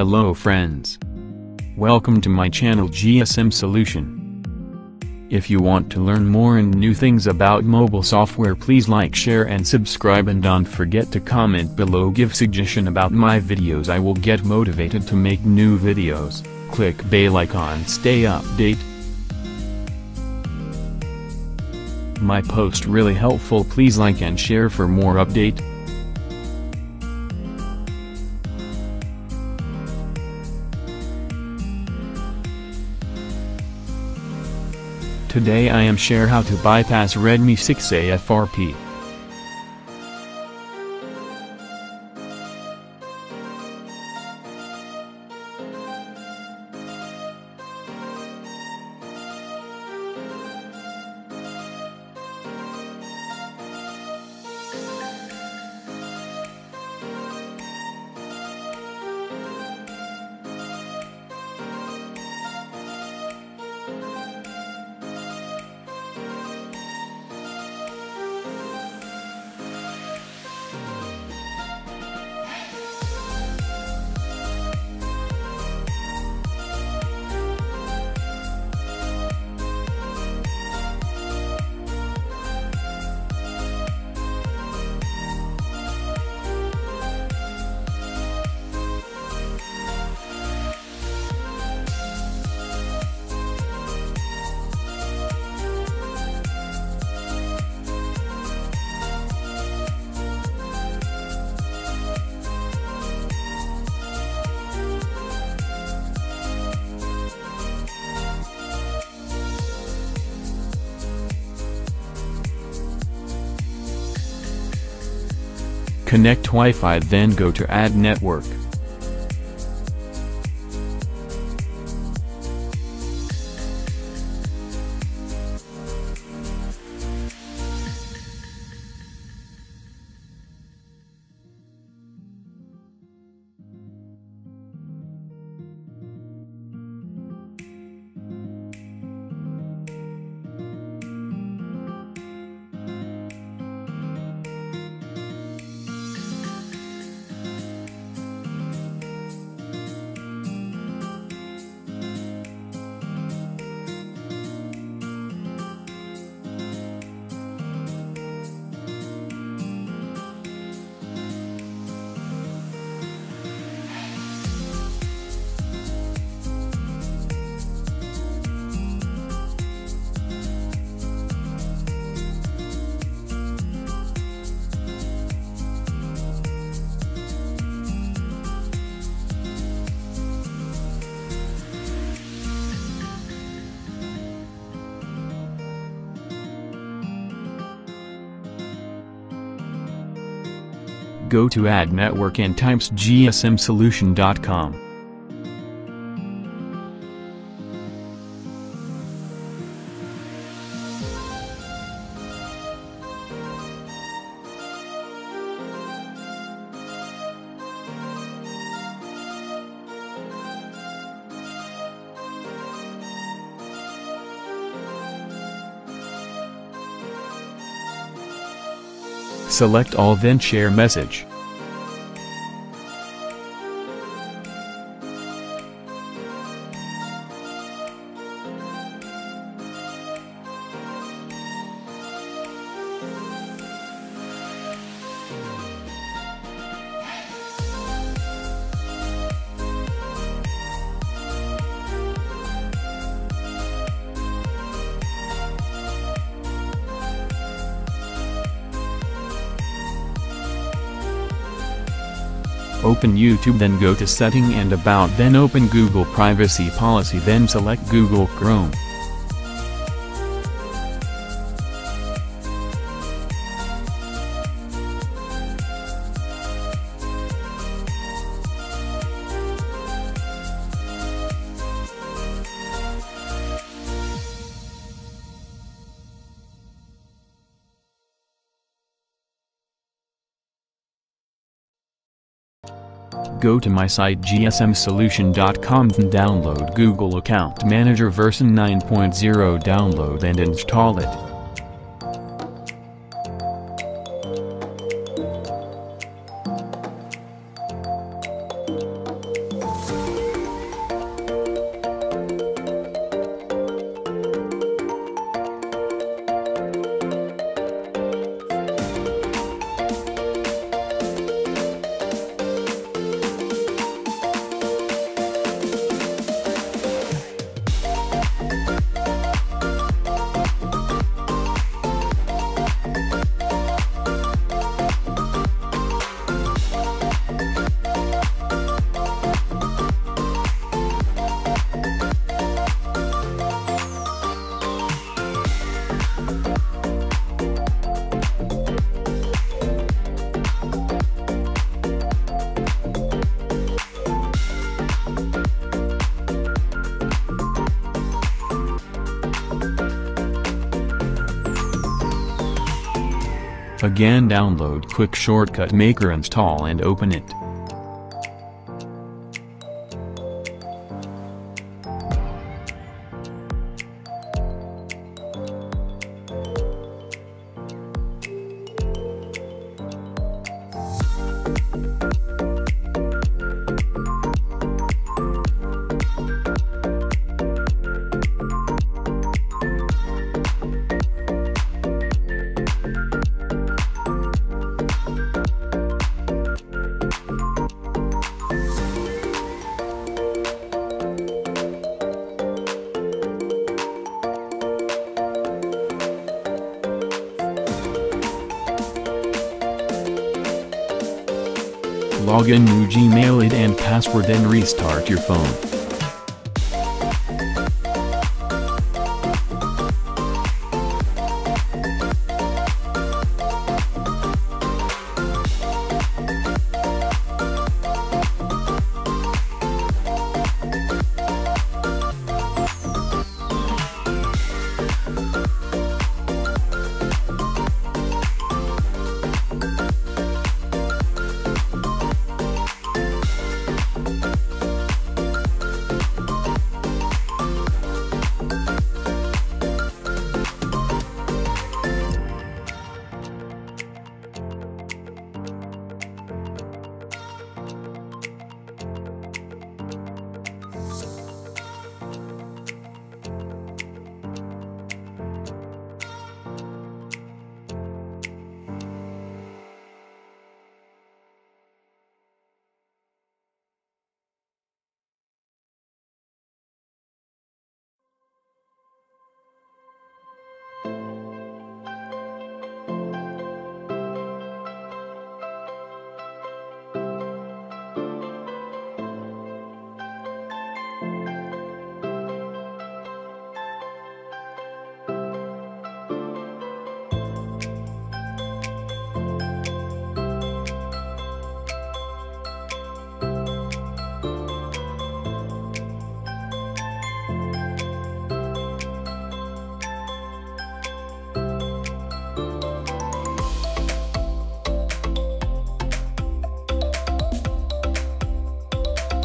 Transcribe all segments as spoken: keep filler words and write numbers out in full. Hello friends. Welcome to my channel G S M Solution. If you want to learn more and new things about mobile software, please like, share and subscribe, and don't forget to comment below, give suggestion about my videos. I will get motivated to make new videos. Click bell icon, stay update. My post really helpful, please like and share for more update. Today I am share how to bypass Redmi six A F R P. Connect Wi-Fi, then go to Add Network. Go to Add Network and types G S M solution dot com. Select all, then share message. Open YouTube, then go to Setting and About, then open Google Privacy Policy, then select Google Chrome. Go to my site G S M solution dot com and download Google Account Manager version nine point zero. Download and install it. Again, download Quick Shortcut Maker, install and open it. Log in new Gmail I D and password, then restart your phone.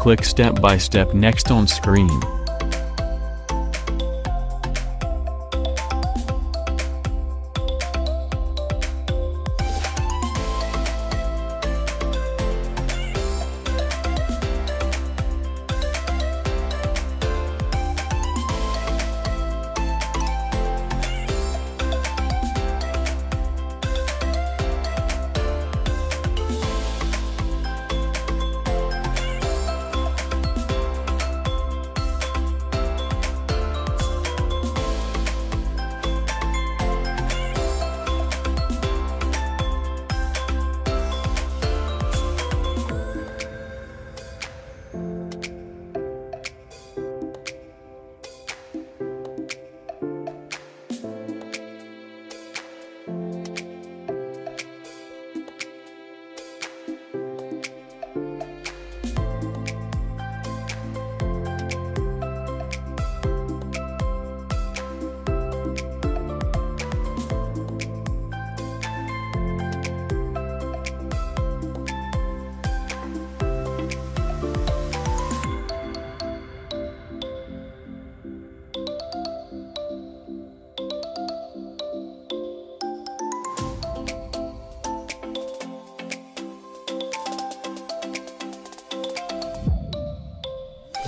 Click step by step next on screen.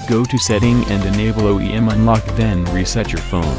Go to setting and enable O E M unlock, then reset your phone.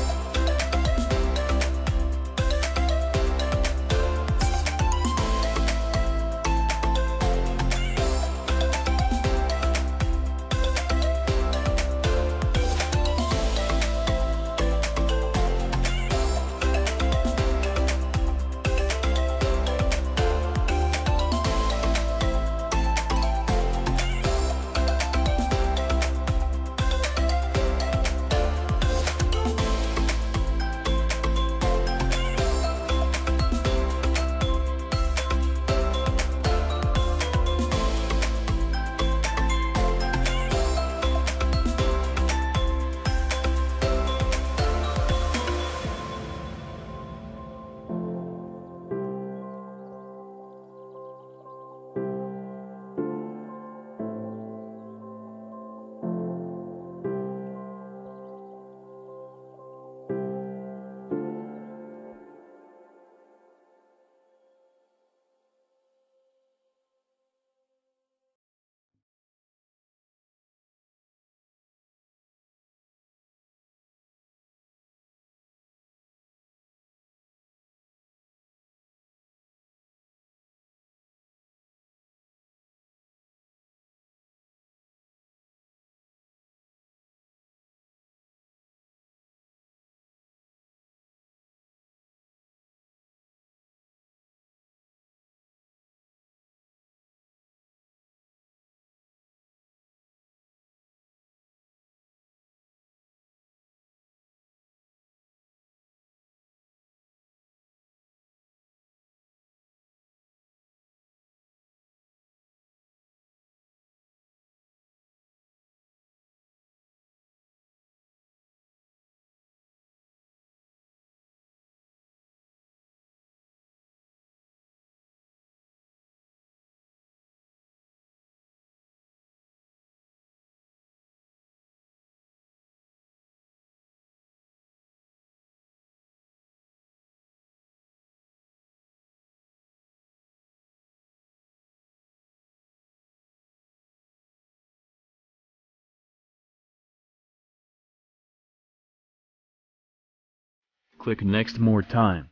Click Next more time.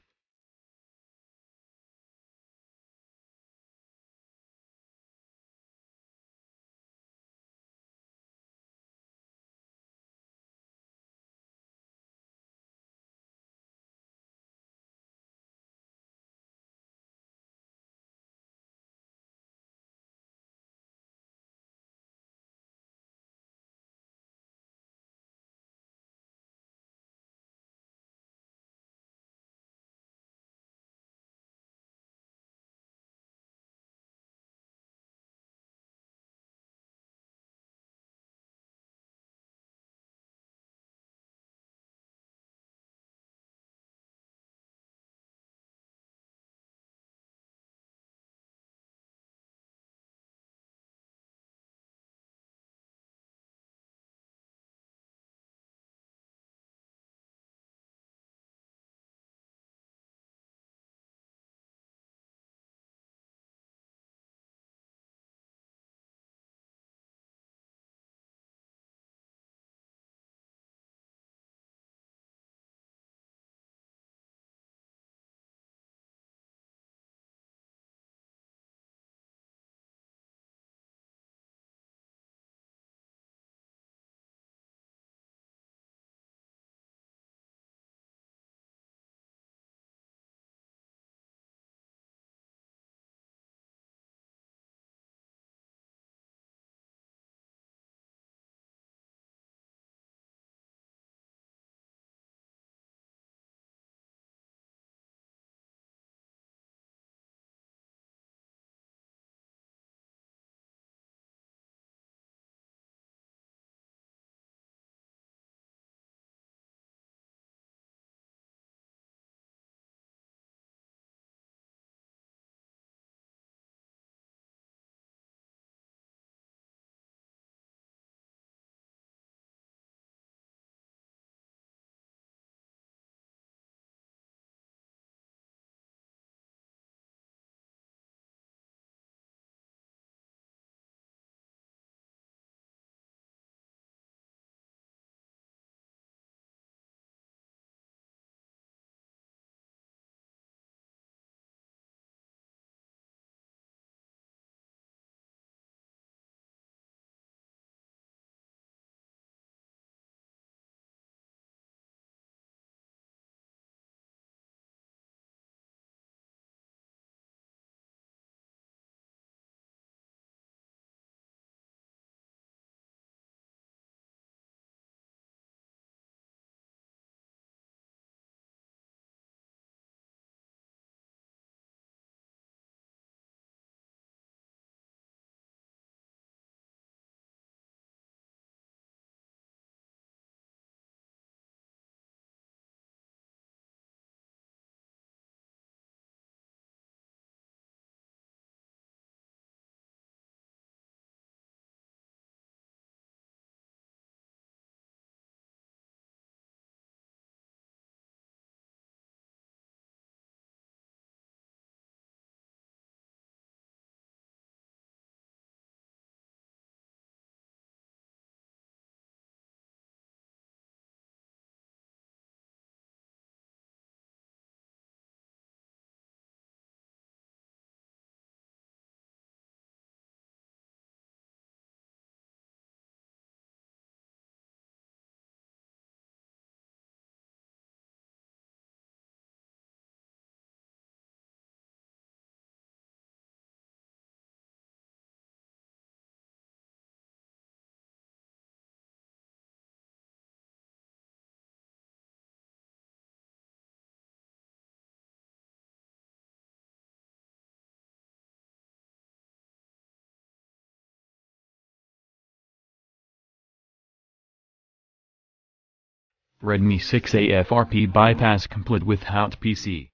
Redmi six A F R P bypass complete without P C.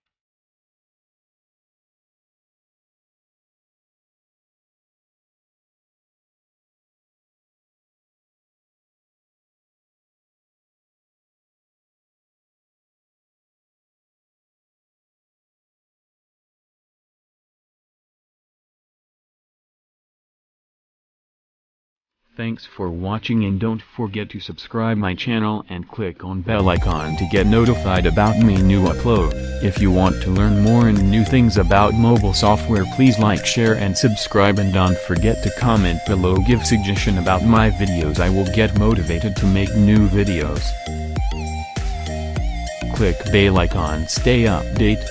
Thanks for watching, and don't forget to subscribe my channel and click on bell icon to get notified about my new upload. If you want to learn more and new things about mobile software, please like, share and subscribe, and don't forget to comment below, give suggestion about my videos. I will get motivated to make new videos. Click bell icon, stay update.